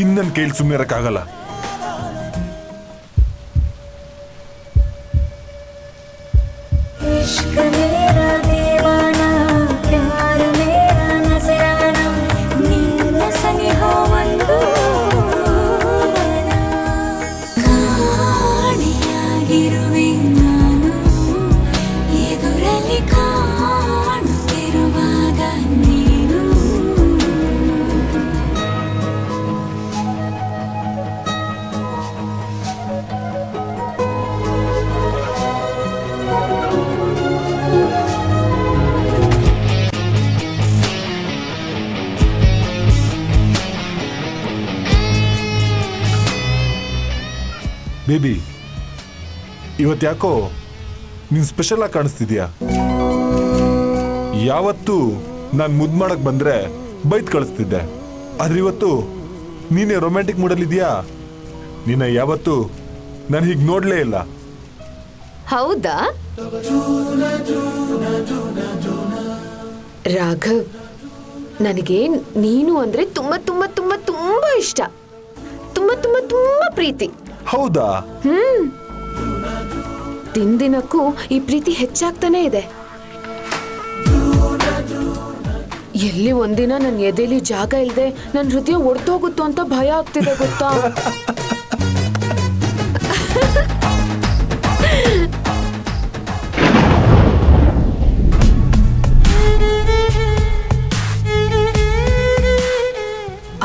ಇನ್ನನ್ ಕೇಳಿ ಸುಮ್ಮನೆ ಇರಕಾಗಲ್ಲ. ಬೇಬಿ ಇವತ್ತು ಯಾಕೋ ನೀನು ಸ್ಪೆಷಲ್ ಆಗಿ ಕಾಣಿಸ್ತಿದ್ಯಾ? ಯಾವತ್ತು ನಾನು ಮುದ್ದು ಮಾಡಕ್ಕೆ ಬಂದರೆ ಬೈದು ಕಳಿಸ್ತಿದ್ದೆ, ಆದರೆ ಇವತ್ತು ನೀನೇ ರೊಮ್ಯಾಂಟಿಕ್ ಮೂಡಲ್ಲಿದ್ಯಾ? ನಿನ್ನ ಯಾವತ್ತು ನಾನು ಹೀಗೆ ನೋಡಲೇ ಇಲ್ಲ. ಹೌದಾ ರಾಘವ್, ನನಗೆ ನೀನು ಅಂದರೆ ತುಂಬ ತುಂಬ ತುಂಬ ತುಂಬ ಇಷ್ಟ, ತುಂಬ ತುಂಬ ತುಂಬ ಪ್ರೀತಿ. ಹೌದಾ? ದಿನಕ್ಕೂ ಈ ಪ್ರೀತಿ ಹೆಚ್ಚಾಗ್ತಾನೆ ಇದೆ. ಎಲ್ಲಿ ಒಂದಿನ ನನ್ನ ಎದೆಲಿ ಜಾಗ ಇಲ್ಲದೆ ನನ್ನ ಹೃದಯ ಒಡ್ತೋಗುತ್ತೋ ಅಂತ ಭಯ ಆಗ್ತಿದೆ ಗೊತ್ತಾ?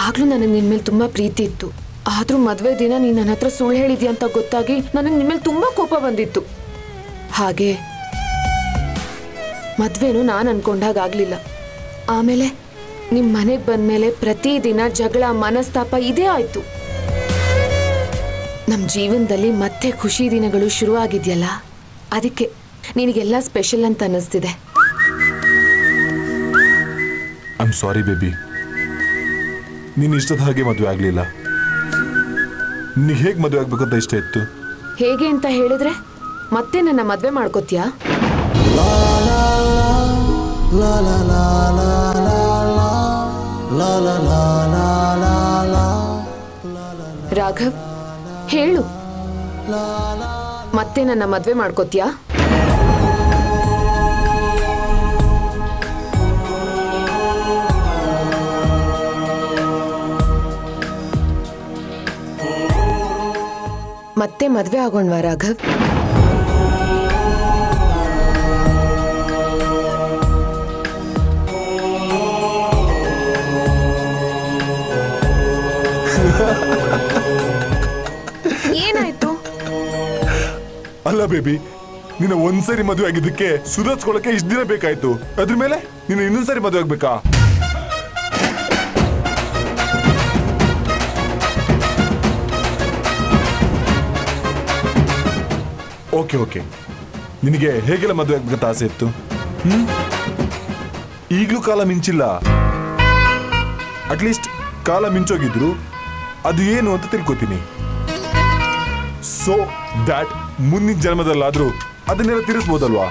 ಆಗ್ಲೂ ನನಗೆ ನಿನ್ ಮೇಲೆ ತುಂಬಾ ಪ್ರೀತಿ ಇತ್ತು, ಆದ್ರೂ ಮದುವೆ ದಿನ ನೀನು ನನ್ನ ಹತ್ರ ಸುಳ್ಳು ಹೇಳಿದ್ಯಾ ಅಂತ ಗೊತ್ತಾಗಿ ನನಗೆ ನಿಮ್ಮ ಮೇಲೆ ತುಂಬಾ ಕೋಪ ಬಂದಿತ್ತು. ಹಾಗೆ ಮದುವೆನೂ ನಾನು ಅನ್ಕೊಂಡಾಗ ಆಗಲಿಲ್ಲ. ಆಮೇಲೆ ನಿಮ್ಮ ಮನೆಗೆ ಬಂದಮೇಲೆ ಪ್ರತಿದಿನ ಜಗಳ, ಮನಸ್ತಾಪ ಇದೇ ಆಯಿತು. ನಮ್ಮ ಜೀವನದಲ್ಲಿ ಮತ್ತೆ ಖುಷಿ ದಿನಗಳು ಶುರುವಾಗಿದೆಯಲ್ಲ, ಅದಕ್ಕೆ ನಿನಗೆಲ್ಲ ಸ್ಪೆಷಲ್ ಅಂತ ಅನ್ನಿಸ್ತಿದೆ. ಐ ಆಮ್ ಸಾರಿ ಬೇಬಿ, ನೀನು ಇಷ್ಟದ ಹಾಗೆ ಮದುವೆ ಆಗಲಿಲ್ಲ. ನಿನಗೆ ಹೇಗೆ ಮದುವೆ ಆಗ್ಬೇಕಂತ ಇಷ್ಟ ಇತ್ತು? ಹೇಗೆ ಅಂತ ಹೇಳಿದ್ರೆ ಮತ್ತೆ ನನ್ನ ಮದುವೆ ಮಾಡ್ಕೋತೀಯಾ? ರಾಘವ್ ಹೇಳು, ಮತ್ತೆ ನನ್ನ ಮದುವೆ ಮಾಡ್ಕೋತೀಯಾ? ಮತ್ತೆ ಮದುವೆ ಆಗೋಣವಾ ರಾಘವ್? ಏನಾಯ್ತು? ಅಲ್ಲ ಬೇಬಿ, ನೀನು ಒಂದ್ಸರಿ ಮದುವೆ ಆಗಿದ್ದಕ್ಕೆ ಸುಧಾರಿಸ್ಕೊಳ್ಳಕ್ಕೆ ಇಷ್ಟು ದಿನ ಬೇಕಾಯ್ತು, ಅದ್ರ ಮೇಲೆ ನೀನು ಇನ್ನೊಂದ್ಸರಿ ಮದುವೆ ಆಗ್ಬೇಕಾ? ಓಕೆ ಓಕೆ, ನಿನಗೆ ಹೇಗೆಲ್ಲ ಮದುವೆ ಆಗ್ಬೇಕಂತ ಆಸೆ ಇತ್ತು? ಈಗಲೂ ಕಾಲ ಮಿಂಚಿಲ್ಲ, ಅಟ್ಲೀಸ್ಟ್ ಕಾಲ ಮಿಂಚೋಗಿದ್ರು ಅದು ಏನು ಅಂತ ತಿಳ್ಕೊತೀನಿ. ಸೊ ದ್ಯಾಟ್ ಮುಂದಿನ ಜನ್ಮದಲ್ಲಾದರೂ ಅದನ್ನೆಲ್ಲ ತಿರ್ಸ್ಬೋದಲ್ವಾ?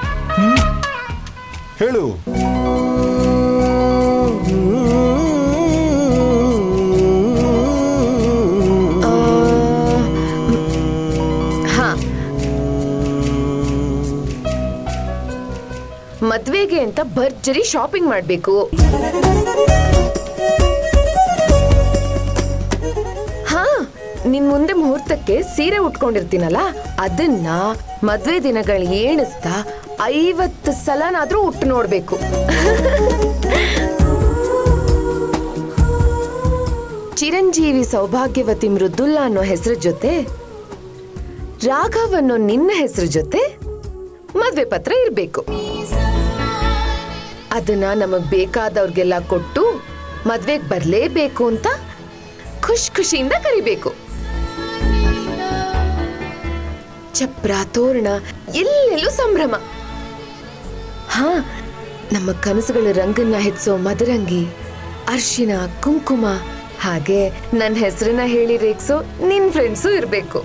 ಹೇಳು. ಮದ್ವೆಗೆ ಅಂತ ಭರ್ಜರಿ ಶಾಪಿಂಗ್ ಮಾಡಬೇಕು, ಹಾ ನಿನ್ ಮುಂದೆ ಮುಹೂರ್ತಕ್ಕೆ ಸೀರೆ ಉಟ್ಕೊಂಡಿರ್ತೀನಲ್ಲ ಅದನ್ನ ಮದ್ವೆ ದಿನಗಳು ಏಣಿಸ್ತಾ 50 ಸಲನಾದ್ರೂ ಉಟ್ಟು ನೋಡ್ಬೇಕು. ಚಿರಂಜೀವಿ ಸೌಭಾಗ್ಯವತಿ ಮೃದುಲ್ಲಾ ಅನ್ನೋ ಹೆಸರು ಜೊತೆ ರಾಘವ್ ಅನ್ನೋ ನಿನ್ನ ಹೆಸರು ಜೊತೆ ಮದ್ವೆ ಪತ್ರ ಇರ್ಬೇಕು. ಅದನ್ನ ನಮಗ್ ಬೇಕಾದವ್ರಿಗೆಲ್ಲ ಕೊಟ್ಟು ಮದ್ವೆಗೆ ಬರ್ಲೇಬೇಕು ಅಂತ ಖುಷಿ ಖುಷಿಯಿಂದ ಕರಿಬೇಕು. ಚಪ್ರ ತೋರಣ ಎಲ್ಲೆಲ್ಲೂ ಸಂಭ್ರಮ. ಹಾ, ನಮ್ಮ ಕನಸುಗಳ ರಂಗನ್ನ ಹೆಚ್ಚೋ ಮದರಂಗಿ, ಅರ್ಶಿನ, ಕುಂಕುಮ, ಹಾಗೆ ನನ್ನ ಹೆಸರನ್ನ ಹೇಳಿ ರೇಗ್ಸೋ ನಿನ್ ಫ್ರೆಂಡ್ಸು ಇರ್ಬೇಕು.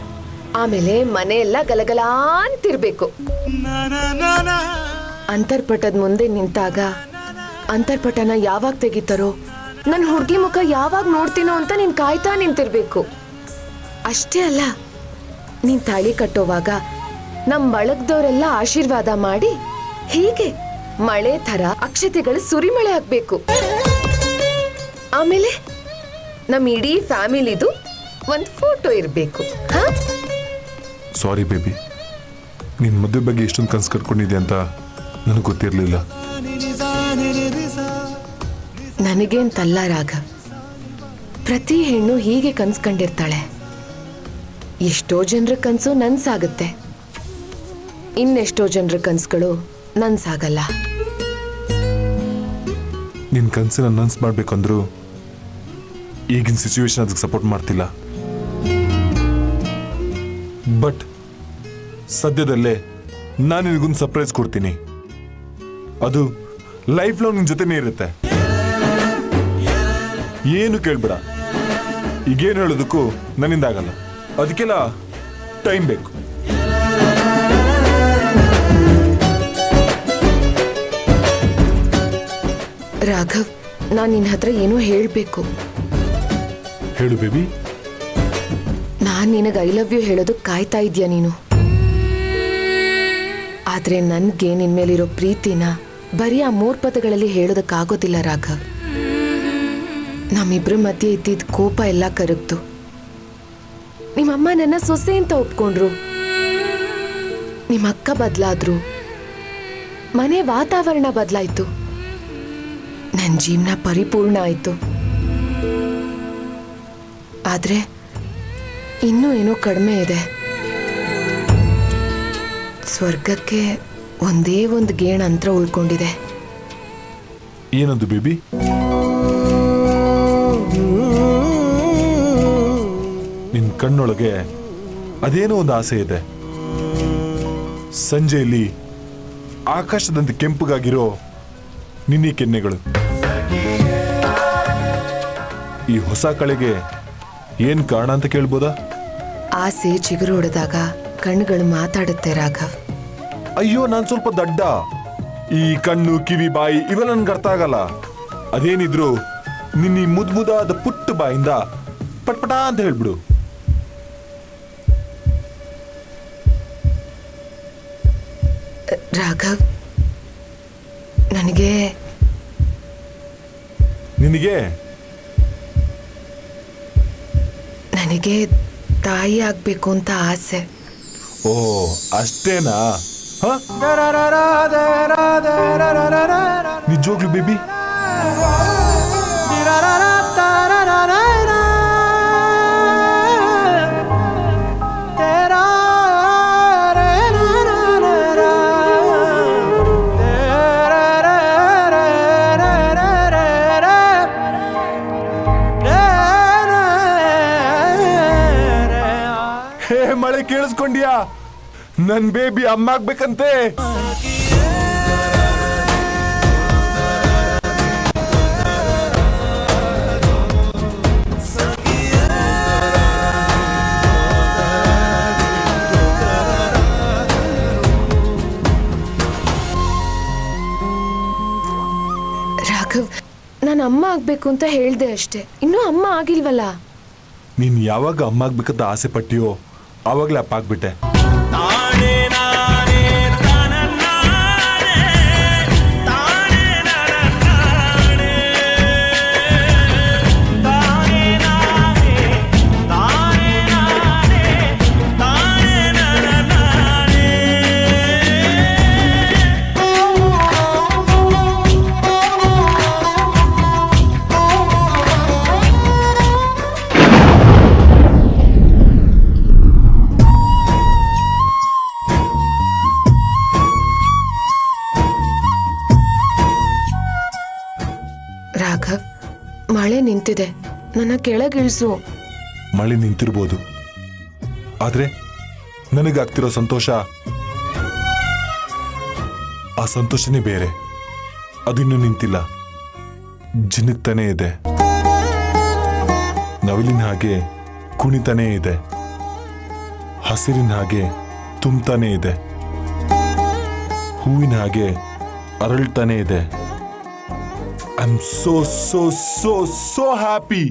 ಆಮೇಲೆ ಮನೆಯೆಲ್ಲ ಗಲಗಲ ಅಂತಿರ್ಬೇಕು. ಅಂತರ್ಪಟದ ಮುಂದೆ ನಿಂತಾಗ ಅಂತರ್ಪಟನ ಯಾವಾಗ ತೆಗಿತಾರೋ ನನ್ನ ಹುಡುಗಿ ಮುಖ ಯಾವಾಗ ನೋಡ್ತಿನೋ ಅಂತ ನೀನು ಕಾಯ್ತಾ ನಿಂತಿರಬೇಕು ಅಷ್ಟೇ ಅಲ್ಲ ನೀನು ತಾಳಿ ಕಟ್ಟೋವಾಗ ನಮ್ಮ ಬಳಗದವರೆಲ್ಲ ಆಶೀರ್ವಾದ ಮಾಡಿ ಹೀಗೆ ಮಳೆ ತರ ಅಕ್ಷತೆಗಳು ಸುರಿಮಳೆ ಆಗಬೇಕು ಆಮೇಲೆ ನಮ್ಮ ಇಡೀ ಫ್ಯಾಮಿಲಿದು ಒಂದು ಫೋಟೋ ಇರಬೇಕು ಹಾ ಸಾರಿ ಬೇಬಿ ನಿನ್ನ ಮದುವೆ ಬಗ್ಗೆ ಇಷ್ಟೊಂದು ಕನಸು ಕಟ್ಟಿಕೊಂಡಿದ್ದೆ ಅಂತ ನನಗೆ ಗೊತ್ತಿರಲಿಲ್ಲ ನನಗೇಂತಲ್ಲ ರಾಘವ್ ಪ್ರತಿ ಹೆಣ್ಣು ಹೀಗೆ ಕನಸು ಕಂಡಿರ್ತಾಳೆ ಎಷ್ಟೋ ಜನರ ಕನಸು ನನಸಾಗುತ್ತೆ ಇನ್ನೆಷ್ಟೋ ಜನರ ಕನಸುಗಳು ನನಸಾಗಲ್ಲ ನಿನ್ನ ಕನಸನ್ನು ನನಸು ಮಾಡಬೇಕಂದ್ರೂ ಈಗಿನ ಸಿಚುವೇಶನ್ ಅದಕ್ಕೆ ಸಪೋರ್ಟ್ ಮಾಡ್ತಿಲ್ಲ ಬಟ್ ಸದ್ಯದಲ್ಲೇ ನಾನು ನಿನಗೊಂದು ಸರ್ಪ್ರೈಸ್ ಕೊಡ್ತೀನಿ ಅದು ಲೈಫ್ ಲಾಂಗ್ ನಿನ್ನ ಜೊತೆನೇ ಇರುತ್ತೆ ಏನು ಕೇಳಬೇಡ ಈಗೇನು ಹೇಳೋದಕ್ಕೂ ನನ್ನಿಂದ ಆಗಲ್ಲ ಅದಕ್ಕೆಲ್ಲ ಟೈಮ್ ಬೇಕು ರಾಘವ್ ನಾನು ನಿನ್ನ ಹತ್ರ ಏನೋ ಹೇಳಬೇಕು ಹೇಳು ಬೇಬಿ ನಾನು ನಿನಗೆ ಐ ಲವ್ ಯು ಹೇಳೋದಕ್ಕೆ ಕಾಯ್ತಾ ಇದೀಯ ನೀನು ಆದರೆ ನನಗೆ ನಿನ್ನ ಮೇಲಿರೋ ಪ್ರೀತಿನ ಬರೀ ಆ ಮೂರು ಪದಗಳಲ್ಲಿ ಹೇಳೋದಕ್ಕಾಗೋದಿಲ್ಲ ರಾಘವ್ ನಮ್ಮಿಬ್ಬರ ಮಧ್ಯೆ ಇದ್ದಿದ್ದ ಕೋಪ ಎಲ್ಲ ಕರಗ್ತು ನಿಮ್ಮಮ್ಮ ನನ್ನ ಸೊಸೆ ಅಂತ ಒಪ್ಕೊಂಡ್ರು ನಿಮ್ಮ ಅಕ್ಕ ಬದಲಾದ್ರು ಮನೆ ವಾತಾವರಣ ಬದಲಾಯಿತು ನನ್ನ ಜೀವನ ಪರಿಪೂರ್ಣ ಆಯಿತು ಆದರೆ ಇನ್ನೂ ಏನೋ ಕಡಿಮೆ ಇದೆ ಸ್ವರ್ಗಕ್ಕೆ ಒಂದೇ ಒಂದು ಗೇಣ ಅಂತರ ಉಳ್ಕೊಂಡಿದೆ ಏನದು ಬೇಬಿ ನಿನ್ನ ಕಣ್ಣೊಳಗೆ ಅದೇನೋ ಒಂದು ಆಸೆ ಇದೆ ಸಂಜೆಯಲ್ಲಿ ಆಕಾಶದಂತೆ ಕೆಂಪುಗಾಗಿರೋ ನಿನ್ನ ಕೆನ್ನೆಗಳು ಈ ಹೊಸ ಕಳೆಗೆ ಏನು ಕಾರಣ ಅಂತ ಕೇಳ್ಬೋದಾ ಆಸೆ ಚಿಗುರು ಹೊಡೆದಾಗ ಕಣ್ಣುಗಳು ಮಾತಾಡುತ್ತೆ ರಾಘವ್ ಅಯ್ಯೋ ನಾನು ಸ್ವಲ್ಪ ದಡ್ಡ ಈ ಕಣ್ಣು ಕಿವಿ ಬಾಯಿ ಇವೆಲ್ಲ ನನ್ಗೆ ಅರ್ಥ ಆಗಲ್ಲ ಅದೇನಿದ್ರು ನಿನ್ನ ಈ ಮುದ್ಮುದಾದ ಪುಟ್ಟ ಬಾಯಿಂದ ಪಟ್ಪಟ ಅಂತ ಹೇಳ್ಬಿಡು ರಾಘವ್ ನನಗೆ ನಿನಗೆ ನನಗೆ ತಾಯಿ ಆಗ್ಬೇಕು ಅಂತ ಆಸೆ ಓ ಅಷ್ಟೇನಾ ನಿಜವಾಗ್ಲೂ ಬೇಬಿ ಮಳೆ ಕೇಳಿಸ್ಕೊಂಡಿಯಾ ನನ್ ಬೇಬಿ ಅಮ್ಮ ಆಗ್ಬೇಕಂತೆ ರಾಘವ್ ನಾನು ಅಮ್ಮ ಆಗ್ಬೇಕು ಅಂತ ಹೇಳ್ದೆ ಅಷ್ಟೇ ಇನ್ನೂ ಅಮ್ಮ ಆಗಿಲ್ವಲ್ಲ ನೀನ್ ಯಾವಾಗ ಅಮ್ಮ ಆಗ್ಬೇಕಂತ ಆಸೆ ಪಟ್ಟಿಯೋ ಅವಾಗಲೇ ಅಪ್ಪ ಆಗ್ಬಿಟ್ಟೆ ರಾಘವ್ ಮಳೆ ನಿಂತಿದೆ ನನ್ನ ಕೆಳಗಿಳಿಸು ಮಳೆ ನಿಂತಿರಬಹುದು ಆದ್ರೆ ನನಗಾಗ್ತಿರೋ ಸಂತೋಷ ಆ ಸಂತೋಷನೇ ಬೇರೆ ಅದಿನ್ನೂ ನಿಂತಿಲ್ಲ ಜಿನುಕ್ತಾನೇ ಇದೆ ನವಿಲಿನ ಹಾಗೆ ಕುಣಿತಾನೇ ಇದೆ ಹಸಿರಿನ ಹಾಗೆ ತುಂಬ್ತಾನೇ ಇದೆ ಹೂವಿನ ಹಾಗೆ ಅರಳ್ತಾನೇ ಇದೆ I'm so happy.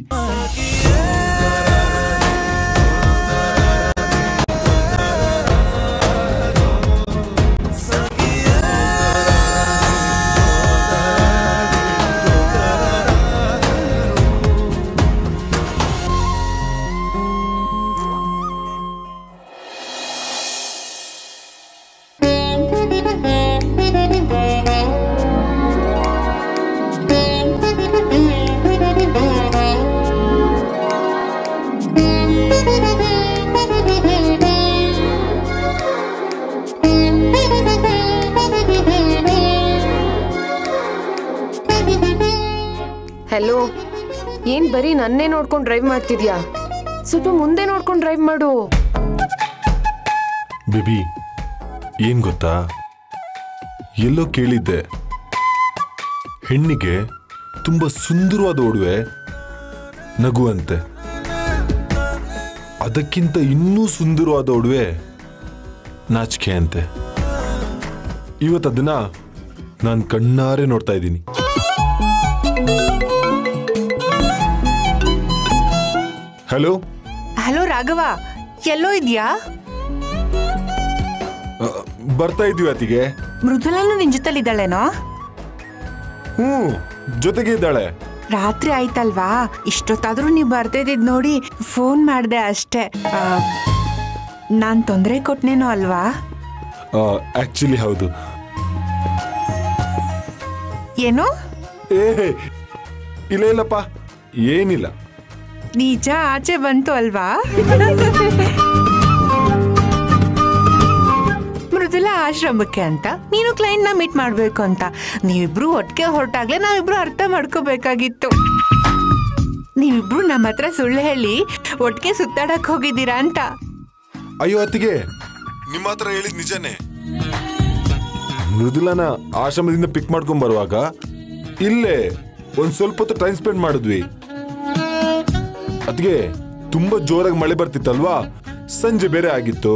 हेलो ऐन बरी नन्ने नोडकोंड ड्राइव माड्तिद्या स्वल्प मुंदे नोडकोंड ड्राइव माडु बेबी ऐन गोत्ता एल्लो केळिद्दे हेण्णिगे ತುಂಬಾ ಸುಂದರವಾದ ಒಡವೆ ನಗುವಂತೆ ಅದಕ್ಕಿಂತ ಇನ್ನೂ ಸುಂದರವಾದ ಒಡವೆ ನಾಚಿಕೆ ಅಂತೆ ಇವತ್ತು ಅದನ್ನ ನಾನು ಕಣ್ಣಾರೆ ನೋಡ್ತಾ ಇದ್ದೀನಿ हेलो हेलो राघव एलो बर्ता मृदुलानु निन जोतेल्लि इद्दाळेनो हूं जोतेगे इद्दाळे रात्रि आयतल्वा इष्टोत्तादरू नी बर्ता इद्दिद नोडि फोन माड्दे अष्टे नान तोंदरे कोट्नेनो अल्वा एक्चुअली हौदु येनो ए इल्ल इल्लप्प ಏನಿಲ್ಲ निज आचे बंतु अल्वा मृदुला आश्रमक्के अंत नीनु क्लाइंट ना मीट माडबेकु अंत नीविब्रू ಒಟ್ಟಿಗೆ ಹೊರಟಾಗ್ಲೇ ನಾವಿಬ್ರು ಅರ್ಥ ಮಾಡ್ಕೋಬೇಕಾಗಿತ್ತು ನೀವಿಬ್ರು ನಮ್ಮತ್ರ ಸುಳ್ಳು ಹೇಳಿ ಒಟ್ಟಿಗೆ ಸುತ್ತಾಡಕ್ಕೆ ಹೋಗಿದ್ದೀರಾ ಅಂತ ಅಯ್ಯೋ ಅತ್ತಿಗೆ ನಿಮ್ಮತ್ರ ಹೇಳಿದ ನಿಜನೇ ಮೃದುಲಾನ ಆಶ್ರಮದಿಂದ ಪಿಕ್ ಮಾಡ್ಕೊಂಡು ಬರುವಾಗ ಇಲ್ಲೇ ಒಂದು ಸ್ವಲ್ಪ ಹೊತ್ತು ಟೈಮ್ ಸ್ಪೆಂಡ್ ಮಾಡಿದ್ವಿ ಅದಿಗೆ ತುಂಬಾ ಜೋರಾಗಿ ಮಳೆ ಬರ್ತಿತ್ತಲ್ವಾ ಸಂಜೆ ಬೇರೆ ಆಗಿತ್ತು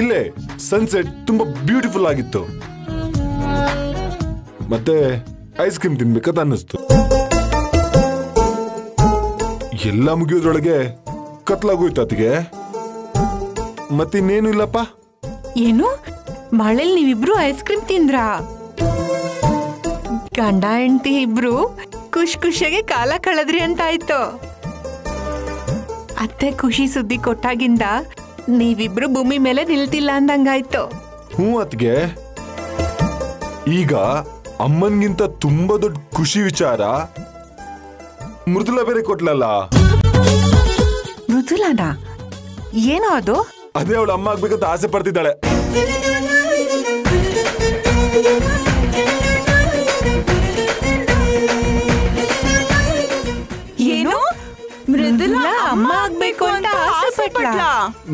ಇಲ್ಲೇ ಸನ್ಸೆಟ್ ತುಂಬಾ ಬ್ಯೂಟಿಫುಲ್ ಆಗಿತ್ತು ಮತ್ತೆ ಐಸ್ ಕ್ರೀಮ್ ತಿನ್ಬೇಕಂತ ಅನ್ನಿಸ್ತು ಎಲ್ಲ ಮುಗಿಯೋದ್ರೊಳಗೆ ಕತ್ತಲಾಗೋಯ್ತು ಅದಿಗೆ ಮತ್ತೆ ಇನ್ನೇನು ಇಲ್ಲಪ್ಪ ಏನು ಮಳೆಯಲ್ಲಿ ನೀವಿಬ್ರು ಐಸ್ ಕ್ರೀಮ್ ತಿಂದ್ರಾ ಗಂಡ ಹೆಂಡತಿ ಇಬ್ರು ಖುಷಿ ಖುಷಿಯಾಗಿ ಕಾಲ ಕಳೆದ್ರಿ ಅಂತ ಆಯ್ತು ಅತ್ತೆ ಖುಷಿ ಸುದ್ದಿ ಕೊಟ್ಟಾಗಿಂದ ನೀವಿಬ್ರು ಭೂಮಿ ಮೇಲೆ ನಿಲ್ತಿಲ್ಲ ಅಂದಂಗಾಯ್ತು ಹ್ಞೂ ಅತ್ಗೆ ಈಗ ಅಮ್ಮನಿಗಿಂತ ತುಂಬಾ ದೊಡ್ಡ ಖುಷಿ ವಿಚಾರ ಮೃದುಲಾ ಬೇರೆ ಕೊಟ್ಲಲ್ಲ ಮೃದುಲಾನ ಏನೋ ಅದು ಅದೇ ಅವಳು ಅಮ್ಮ ಆಗ್ಬೇಕಂತ ಆಸೆ ಪಡ್ತಿದ್ದಾಳೆ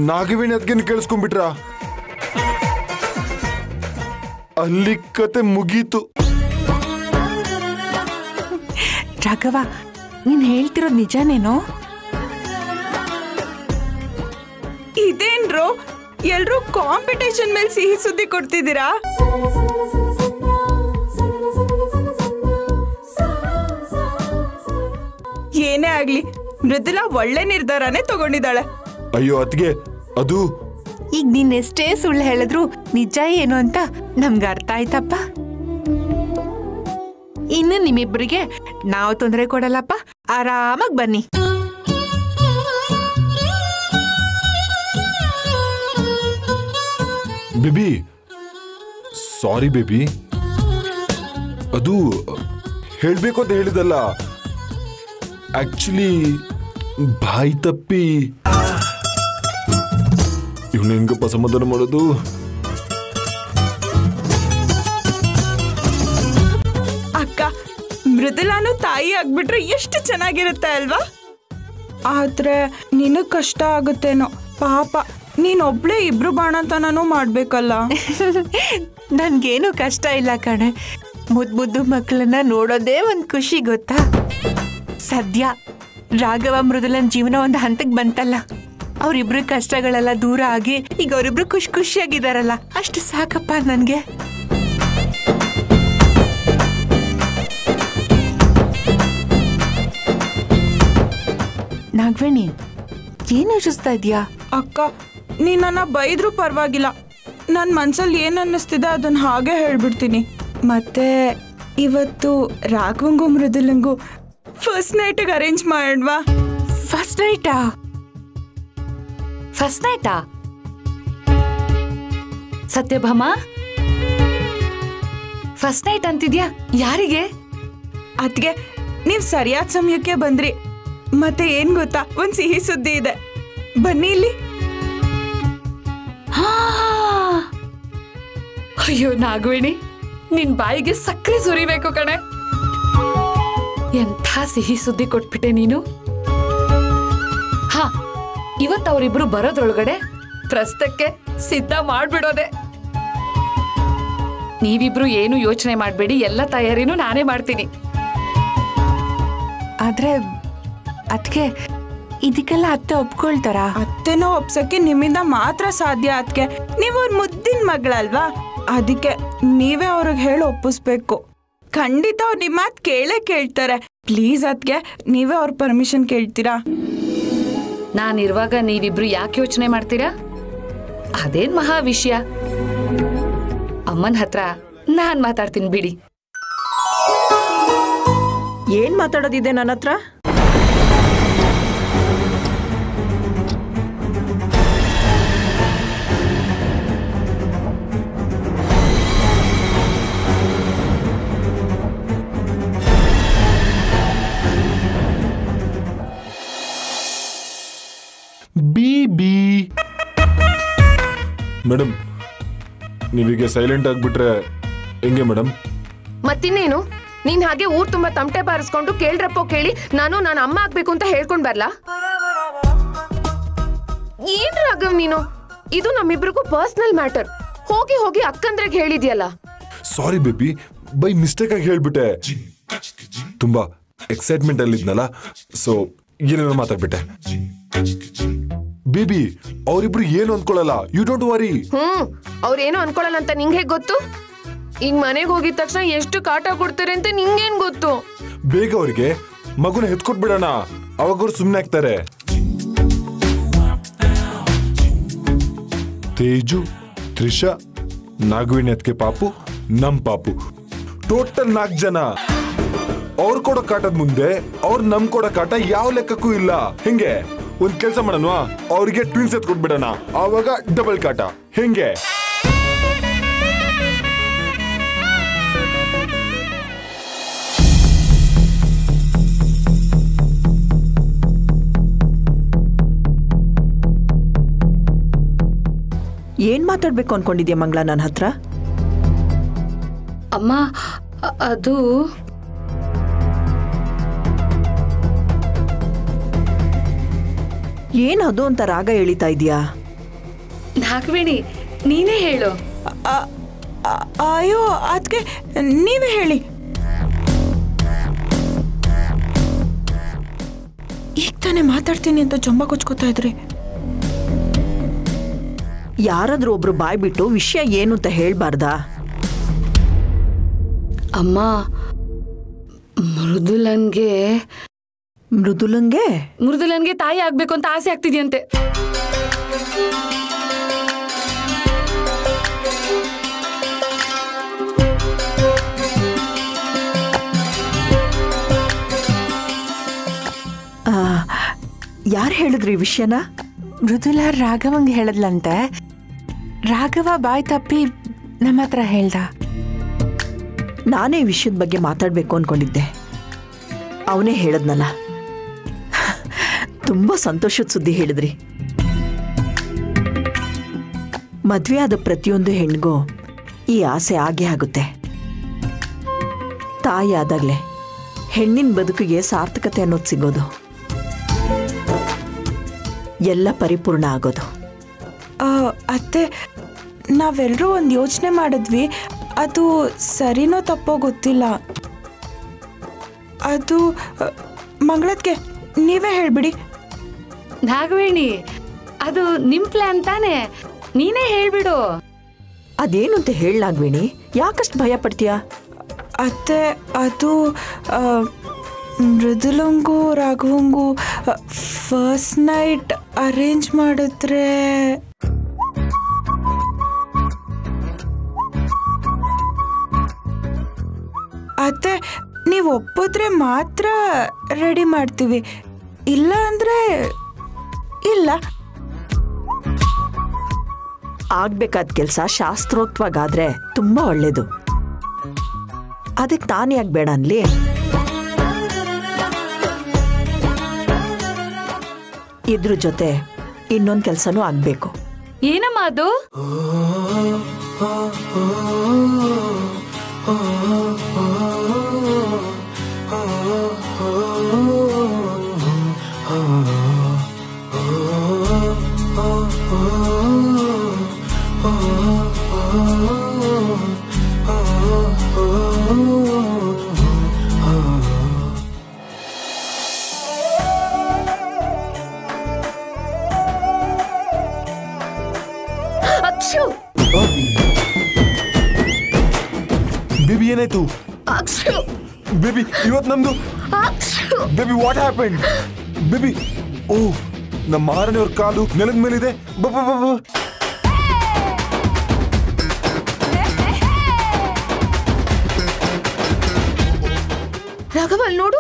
नागवेणिट्रा अल्ली कते मुगीतु राघव नीन हेळ्तिरोदु निजानेनो इदेनरो एल्लरू कांपिटिशन मेले सिहि सुद्दि कोड्तिदीरा ಏನೇ ಆಗಲಿ ಮೃದುಲಾ ಒಳ್ಳೆ ನಿರ್ಧಾರನೇ ತಗೊಂಡಿದ್ದಾಳೆ ಅಯ್ಯೋ ಅತ್ತಿಗೆ ಅದು ಈಗ ನೀನು ಎಷ್ಟೇ ಸುಳ್ಳು ಹೇಳಿದ್ರು ನಿಜ ಏನು ಅಂತ ನಮಗೆ ಅರ್ಥ ಆಯ್ತಪ್ಪ ಇನ್ನು ನಿಮ್ಮಿಬ್ಬರಿಗೆ ನಾವು ತೊಂದರೆ ಕೊಡಲ್ಲಪ್ಪ ಆರಾಮಾಗಿ ಬನ್ನಿ ಬೇಬಿ ಸಾರಿ ಬೇಬಿ ಅದು ಹೇಳಬೇಕು ಅಂತ ಹೇಳಿದಲ್ಲ Actually, भाई तप्पी इवने इंगप्प समाधान माडोदु अक्क मृदुलानु ताई आगिबिट्रे एष्टु चेन्नागिरुत्ते अल्वा आद्रे निनु कष्ट आगुत्तेनो पाप ನೀನು ಒಬ್ಳೆ ಇಬ್ರು ಬಾಣಂತನೂ ಮಾಡಬೇಕಲ್ಲ ನನಗೇನು ಕಷ್ಟ ಇಲ್ಲ ಕಣೆ ಮುದ್ದು ಮಕ್ಕಳನ್ನ ನೋಡೋದೇ ಒಂದು ಖುಷಿ ಗೊತ್ತಾ सद्या राघव मृदुलन जीवन हंतक बंतल कष्ट दूर आगे खुश खुशियागिदारल्ल अष्ट साकप्प ननगे ನಾಗವೇಣಿ ಏನು ಯೋಚಿಸ್ತಾ ಇದೀಯಾ? ಅಕ್ಕ ನೀನು ನನ್ನ ಬೈದ್ರೂ ಪರವಾಗಿಲ್ಲ, ನನ್ನ ಮನಸಲ್ಲಿ ಏನು ಅನ್ನಿಸ್ತಿದೆ ಅದನ್ನ ಹಾಗೆ ಹೇಳಿಬಿಡ್ತೀನಿ. ಮತ್ತೆ ಇವತ್ತು ರಾಘವಂಗೂ ಮೃದುಲಂಗೂ ಫಸ್ಟ್ ನೈಟ್ ಅರೇಂಜ್ ಮಾಡೋಣ. ಫಸ್ಟ್ ನೈಟಾ? ಫಸ್ಟ್ ನೈಟಾ? ಸತ್ಯಭಾಮ ಫಸ್ಟ್ ನೈಟ್ ಅಂತಿದ್ಯಾ? ಯಾರಿಗೆ? ಅದ್ಗೆ ನೀವು ಸರಿಯಾದ ಸಮಯಕ್ಕೆ ಬಂದ್ರಿ. ಮತ್ತೆ ಏನ್ ಗೊತ್ತಾ, ಒಂದು ಸಿಹಿ ಸುದ್ದಿ ಇದೆ, ಬನ್ನಿ ಇಲ್ಲಿ. ಅಯ್ಯೋ ನಾಗವೇಣಿ, ನಿನ್ ಬಾಯಿಗೆ ಸಕ್ಕರೆ ಸುರಿಬೇಕು ಕಣೆ, ಎಂಥ ಸಿಹಿ ಸುದ್ದಿ ಕೊಟ್ಬಿಟ್ಟೆ ನೀನು. ಹಾ, ಇವತ್ತು ಅವರಿಬ್ರು ಬರೋದ್ರೊಳಗಡೆ ಪ್ರಸ್ತಕ್ಕೆ ಸಿದ್ಧ ಮಾಡ್ಬಿಡೋದೆ. ನೀವಿಬ್ರು ಏನು ಯೋಚನೆ ಮಾಡಬೇಡಿ, ಎಲ್ಲ ತಯಾರಿನೂ ನಾನೇ ಮಾಡ್ತೀನಿ. ಆದ್ರೆ ಅದಕ್ಕೆ ಇದಕ್ಕೆಲ್ಲ ಅತ್ತೆ ಒಪ್ಕೊಳ್ತಾರಾ? ಅತ್ತೆನೋ ಒಪ್ಸಕ್ಕೆ ನಿಮ್ಮಿಂದ ಮಾತ್ರ ಸಾಧ್ಯ. ಅದಕ್ಕೆ ನೀವು ಅವ್ರ ಮುದ್ದಿನ ಮಗಳಲ್ವಾ, ಅದಕ್ಕೆ ನೀವೇ ಅವ್ರಿಗೆ ಹೇಳಿ ಒಪ್ಪಿಸ್ಬೇಕು. ಖಂಡಿತ ಅವ್ರು ನಿಮ್ಮ ಮಾತು ಕೇಳೇ ಕೇಳ್ತಾರೆ. ಪ್ಲೀಸ್ ಅದಕ್ಕೆ ನೀವೇ ಅವ್ರ ಪರ್ಮಿಷನ್ ಕೇಳ್ತೀರಾ? ನಾನಿರುವಾಗ ನೀವಿಬ್ರು ಯಾಕೆ ಯೋಚನೆ ಮಾಡ್ತೀರಾ? ಅದೇನ್ ಮಹಾ ವಿಷಯ, ಅಮ್ಮನ ಹತ್ರ ನಾನ್ ಮಾತಾಡ್ತೀನಿ ಬಿಡಿ. ಏನ್ ಮಾತಾಡೋದಿದೆ ನನ್ನ ಹತ್ರ? ಮೇಡಮ್ ನೀವೀಗ ಸೈಲೆಂಟ್ ಆಗಿಬಿಟ್ರೆ ಹೆಂಗೆ ಮೇಡಮ್? ಮತ್ತಿನ್ನೇನು, ನೀನ್ ಹಾಗೆ ಊರ್ ತುಂಬಾ ತಮಟೆ ಬಾರಿಸ್ಕೊಂಡು ಕೇಳ್ರಪ್ಪ ಕೇಳಿ ನಾನು ನಾನು ಅಮ್ಮ ಆಗ್ಬೇಕು ಅಂತ ಹೇಳ್ಕೊಂಡ್ ಬರ್ಲಾ? ಏನ್ ರಾಘವ್ ನೀನು, ಇದು ನಮ್ಮಿಬ್ರಿಗೂ ಪರ್ಸನಲ್ ಮ್ಯಾಟರ್. ಹೋಗಿ ಹೋಗಿ ಅಕ್ಕಂದ್ರಾಗ ಹೇಳಿದ್ಯಲ್ಲ. ಸಾರಿ ಬೇಬಿ, ಬೈ ಮಿಸ್ಟೇಕ್ ಆಗಿ ಹೇಳ್ಬಿಟ್ಟೆ. ತುಂಬಾ ಎಕ್ಸೈಟ್ಮೆಂಟ್ ಅಲ್ಲಿ ಇದ್ನಲ್ಲ, ಸೊ ಏನೇನೋ ಮಾತಾಡ್ಬಿಟ್ಟೆ. ಬೇಬಿ ಅವರಿಬ್ರು ಏನು ಅನ್ಕೊಳ್ಳಲ್ಲ, ಯು ಡೋಂಟ್ ವರಿ. ಅವ್ರೇನು ಅನ್ಕೊಳ್ಳಲ್ಲ ಅಂತ ನಿಂಗೆ ಹೇಗೆ ಗೊತ್ತು? ಈಗ ಮನೆಗೆ ಹೋಗಿದ ತಕ್ಷಣ ಎಷ್ಟು ಕಾಟ ಕೊಡ್ತಾರೆ ಅಂತ ನಿಂಗೇನ್ ಗೊತ್ತು? ಬೇಗ ಅವ್ರಿಗೆ ಮಗುನ ಹೆತ್ಕೊಟ್ಬಿಡೋಣ, ಅವಾಗ ಅವ್ರು ಸುಮ್ಮನೆ ಆಗ್ತಾರೆ. ತೇಜು, ತ್ರಿಷಾ, ನಾಗವೇಣಿ, ಅದಕ್ಕೆ ಪಾಪು, ನಮ್ ಪಾಪು, ಟೋಟಲ್ 4 ಜನ. ಅವ್ರು ಕೊಡೋ ಕಾಟದ ಮುಂದೆ ಅವ್ರು ನಮ್ ಕೊಡೋ ಕಾಟ ಯಾವ ಲೆಕ್ಕಕ್ಕೂ ಇಲ್ಲ. ಹೆಂಗೆ ಒಂದ್ ಕೆಲಸ ಮಾಡೋಣ, ಅವ್ರಿಗೆ ಟ್ವಿನ್ಸ್ ಎತ್ಕೊಟ್ಬಿಡೋಣ, ಆವಾಗ ಡಬಲ್ ಕಾಟ. ಹೆಂಗೆ? ಏನ್ ಮಾತಾಡ್ಬೇಕು ಅನ್ಕೊಂಡಿದ್ಯಾ ಮಂಗಳ ನನ್ನ ಹತ್ರ? ಅಮ್ಮ ಅದು ಏನದು ಅಂತ ರಾಗ ಎಳಿತಾ ಇದೀಯಾ? ನಾಗವೇಣಿ ನೀನೇ ಹೇಳು. ಅಯ್ಯೋ ಅದಕ್ಕೆ ನೀವೇ ಹೇಳಿ. ಈಗ ತಾನೇ ಮಾತಾಡ್ತೀನಿ ಅಂತ ಜೊಂಬ ಕೊಚ್ಕೋತಾ ಇದ್ರಿ. ಯಾರಾದ್ರೂ ಒಬ್ರು ಬಾಯ್ ಬಿಟ್ಟು ವಿಷಯ ಏನು ಅಂತ ಹೇಳ್ಬಾರ್ದಾ? ಅಮ್ಮ ಮೃದುಲನ್ಗೆ ಮೃದುಲಂಗೆ ಮೃದುಲನ್ಗೆ ತಾಯಿ ಆಗ್ಬೇಕು ಅಂತ ಆಸೆ ಆಗ್ತಿದ್ಯಂತೆ. ಯಾರು ಹೇಳಿದ್ರಿ ವಿಷಯನ? ಮೃದುಲ ರಾಘವಂಗೆ ಹೇಳದ್ಲಂತೆ, ರಾಘವ ಬಾಯ್ ತಪ್ಪಿ ನಮ್ಮ ಹತ್ರ ಹೇಳ್ದ. ನಾನೇ ವಿಷಯದ ಬಗ್ಗೆ ಮಾತಾಡ್ಬೇಕು ಅನ್ಕೊಂಡಿದ್ದೆ, ಅವನೇ ಹೇಳದ್ನಲ್ಲ. ತುಂಬಾ ಸಂತೋಷದ ಸುದ್ದಿ ಹೇಳಿದ್ರಿ. ಮದ್ವೆ ಆದ ಪ್ರತಿಯೊಂದು ಹೆಣ್ಣಿಗೂ ಈ ಆಸೆ ಆಗೇ ಆಗುತ್ತೆ. ತಾಯಿ ಆದಾಗಲೇ ಹೆಣ್ಣಿನ ಬದುಕಿಗೆ ಸಾರ್ಥಕತೆ ಅನ್ನೋದು ಸಿಗೋದು, ಎಲ್ಲ ಪರಿಪೂರ್ಣ ಆಗೋದು. ಅತ್ತೆ ನಾವೆಲ್ಲರೂ ಒಂದು ಯೋಚನೆ ಮಾಡಿದ್ವಿ, ಅದು ಸರಿನೋ ತಪ್ಪೋ ಗೊತ್ತಿಲ್ಲ. ಅದು ಮಂಗಳಕ್ಕೆ ನೀವೇ ಹೇಳ್ಬಿಡಿ. ನಾಗವೇಣಿ ಅದು ನಿಮ್ ಪ್ಲಾನ್ ತಾನೆ, ನೀನೇ ಹೇಳ್ಬಿಡು. ಅದೇನು ಅಂತ ಹೇಳಿ ನಾಗವೇಣಿ, ಯಾಕಷ್ಟು ಭಯ ಪಡ್ತೀಯಾ? ಅತ್ತೆ ಅದು ಮೃದುಲಂಗೂ ರಾಘವಂಗೂ ಫಸ್ಟ್ ನೈಟ್ ಅರೇಂಜ್ ಮಾಡಿದ್ರೆ ಅತ್ತೆ ನೀವು ಒಪ್ಪಿದ್ರೆ ಮಾತ್ರ ರೆಡಿ ಮಾಡ್ತೀವಿ, ಇಲ್ಲ ಅಂದ್ರೆ ಇಲ್ಲ. ಆಗ್ಬೇಕಾದ ಕೆಲಸ ಶಾಸ್ತ್ರೋಕ್ತವಾಗಾದ್ರೆ ತುಂಬಾ ಒಳ್ಳೇದು. ಅದಕ್ಕೆ ತಾನೇ ಆಗ್ಬೇಡ ಅನ್ಲಿ. ಇದ್ರ ಜೊತೆ ಇನ್ನೊಂದು ಕೆಲಸನೂ ಆಗಬೇಕು. ಏನಮ್ಮ ಅದು? बेबी ಏನೇ तू? बेबी ಇವತ್ತು ನಮ್ದು बेबी ವಾಟ್ ಹ್ಯಾಪೆಂಡ್? बेबी ಓ ನಮ್ಮ ಮಹಾರಾಣಿಯವರ ಕಾಲು ನೆಲದ ಮೇಲೆ ಇದೆ. ರಾಘವ ನೋಡು